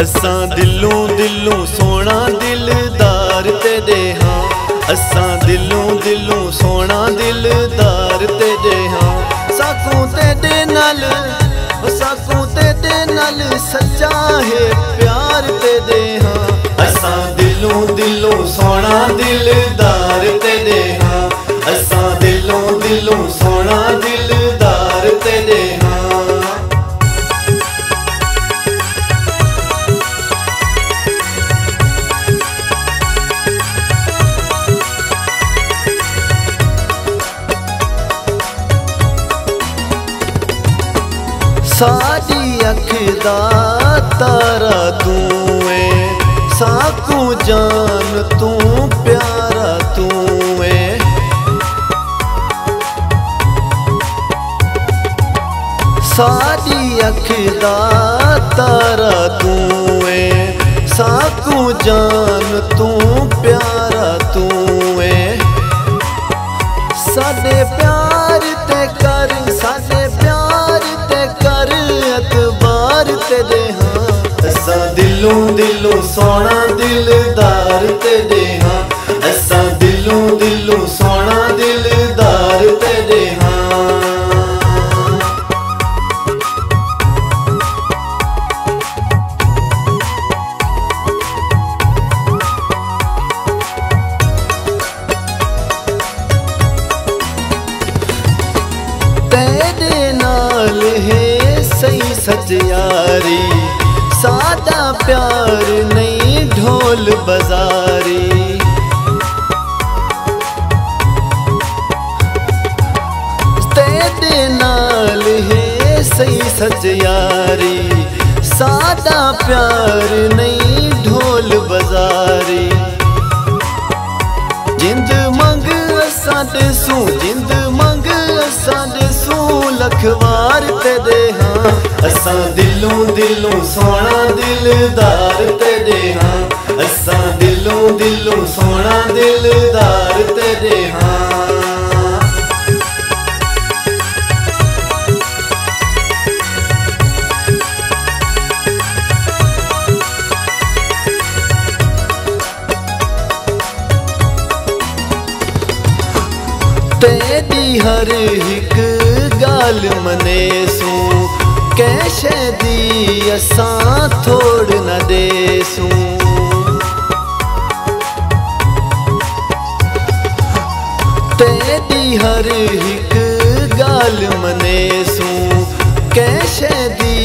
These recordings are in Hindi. असां दिलों दिलों सोहना दिलदार तेरे हाँ। असां दिलों दिलों सोहना दिलदार तेरे हाँ। साकूं तेरे नाल सच्चा है प्यार तेरे हाँ। असां दिलों दिलों सोहना दिलदार तेरे हाँ। असां दिलों दिलों सोहना दिलदार तेरे हाँ। साडी अख दा तारा तू है, साकू जान तू प्यारा तू है। साडी अख दा तारा तू है, साकू जान तू प्यारा तू है। साडे प्यार ते कर, साडे प्यार ते कर अतबार तेरे हाँ। असां दिलों दिलों सोहना दिलदार तेरे हाँ। असां दिलों दिलों सोहना दिलदार तेरे हाँ। सही सजयारी सादा प्यार नहीं ढोल बजारी। तेरे नाल है सही सजयारी सादा प्यार नहीं ढोल बजारी। जिंद मंग असां देसूं, जिंद मंग असां देसूं लखवार तेरे हाँ। असां दिलों दिलों सोहना दिलदार तेरे हाँ। असां दिलों दिलों सोहना दिलदार तेरे हाँ। तेरी हर एक गाल मने सू, कैशे दी असां थोड़ न देसू। तेरी हर एक गाल मने सू, कैशे दी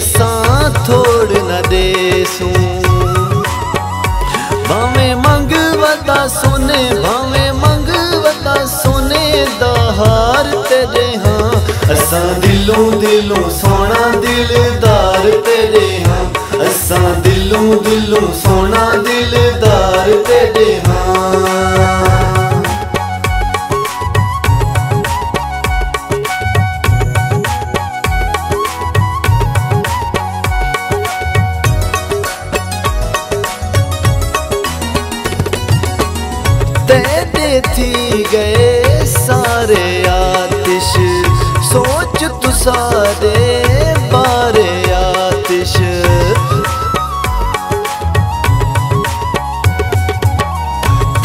असां थोड़ न देसू। भावें मंग वदा सुने, भावें मंग वदा सुने हार तेरे हाँ। असां दिलों दिलों सोहना दिलदार तेरे हाँ। असां दिलों दिलों सोहना दिलदार तेरे हाँ। तेरे थी गए सारे आतिश, सोच तू सारे बारे आतिश।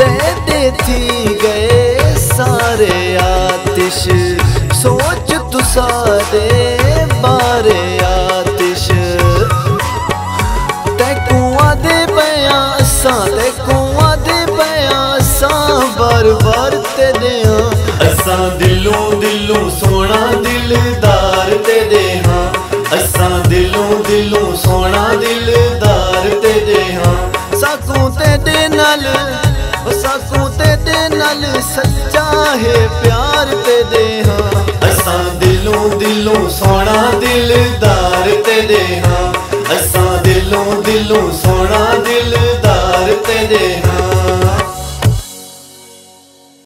तेरे थी गए सारे आतिश, सोच तू सारे बारे आतिश। तैकू आदे बयां असां, तैकू आदे बयां असां बार बार तेरे हाँ। असां दिलों दिलों सोहना दिलदार तेरे हाँ। असां दिलों दिलों सोहना दिलदार तेरे हाँ। साकूं तेरे नाल सच्चा है प्यार तेरे हाँ। असां दिलों दिलों सोहना दिलदार तेरे हाँ।